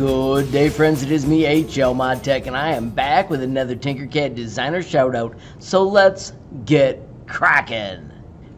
Good day, friends. It is me, HL ModTech, and I am back with another Tinkercad designer shoutout. So let's get cracking,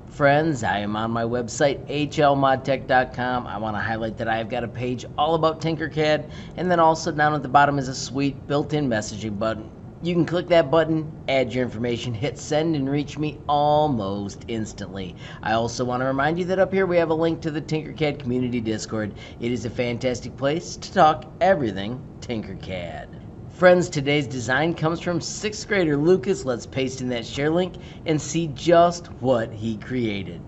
friends. I am on my website, HLModTech.com. I want to highlight that I've got a page all about Tinkercad, and then also down at the bottom is a sweet built-in messaging button. You can click that button, add your information, hit send, and reach me almost instantly. I also want to remind you that up here we have a link to the Tinkercad Community Discord. It is a fantastic place to talk everything Tinkercad. Friends, today's design comes from 6th grader Lucas. Let's paste in that share link and see just what he created.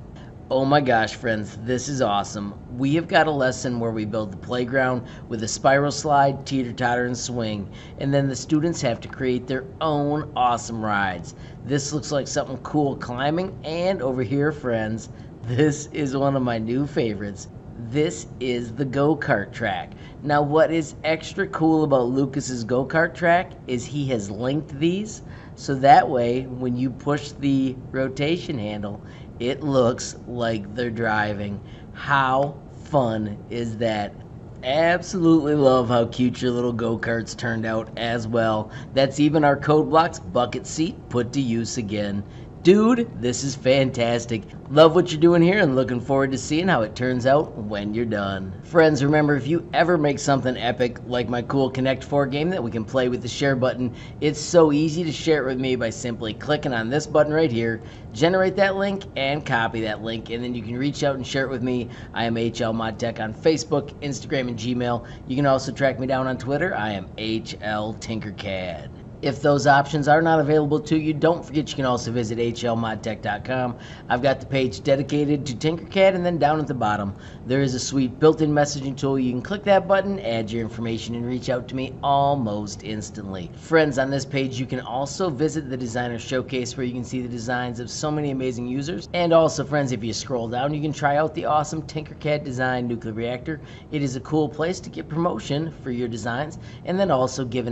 Oh my gosh, friends, this is awesome. We have got a lesson where we build the playground with a spiral slide, teeter-totter, and swing, and then the students have to create their own awesome rides. This looks like something cool climbing, and over here, friends, this is one of my new favorites. This is the go-kart track. Now, what is extra cool about Lucas's go-kart track is he has linked these, so that way when you push the rotation handle, it looks like they're driving. How fun is that? Absolutely love how cute your little go-karts turned out as well. That's even our code block's bucket seat put to use again. Dude, this is fantastic. Love what you're doing here and looking forward to seeing how it turns out when you're done. Friends, remember, if you ever make something epic like my cool Connect 4 game that we can play with the share button, it's so easy to share it with me by simply clicking on this button right here, generate that link, and copy that link, and then you can reach out and share it with me. I am HLModTech on Facebook, Instagram, and Gmail. You can also track me down on Twitter. I am HLTinkercad. If those options are not available to you, don't forget you can also visit HLModTech.com. I've got the page dedicated to Tinkercad, and then down at the bottom, there is a sweet built-in messaging tool. You can click that button, add your information, and reach out to me almost instantly. Friends, on this page, you can also visit the Designer Showcase, where you can see the designs of so many amazing users. And also, friends, if you scroll down, you can try out the awesome Tinkercad Design Nuclear Reactor. It is a cool place to get promotion for your designs, and then also give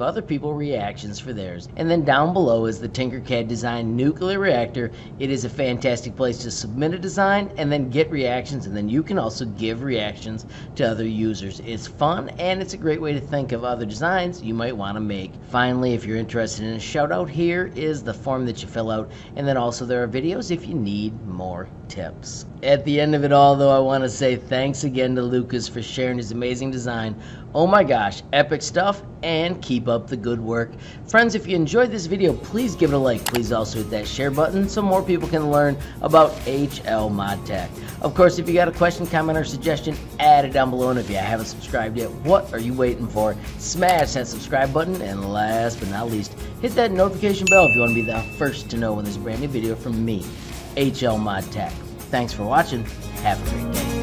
other people reaction actions for theirs. And then down below is the Tinkercad Design Nuclear Reactor. It is a fantastic place to submit a design and then get reactions, and then you can also give reactions to other users. It's fun, and it's a great way to think of other designs you might want to make. Finally, if you're interested in a shout out, here is the form that you fill out, and then also there are videos if you need more tips. At the end of it all, though, I want to say thanks again to Lucas for sharing his amazing design. Oh my gosh, epic stuff, and keep up the good work. Friends, if you enjoyed this video, please give it a like. Please also hit that share button so more people can learn about HL ModTech. Of course, if you got a question, comment, or suggestion, add it down below. And if you haven't subscribed yet, what are you waiting for? Smash that subscribe button, and last but not least, hit that notification bell if you want to be the first to know when there's a brand new video from me, HL ModTech. Thanks for watching. Have a great day.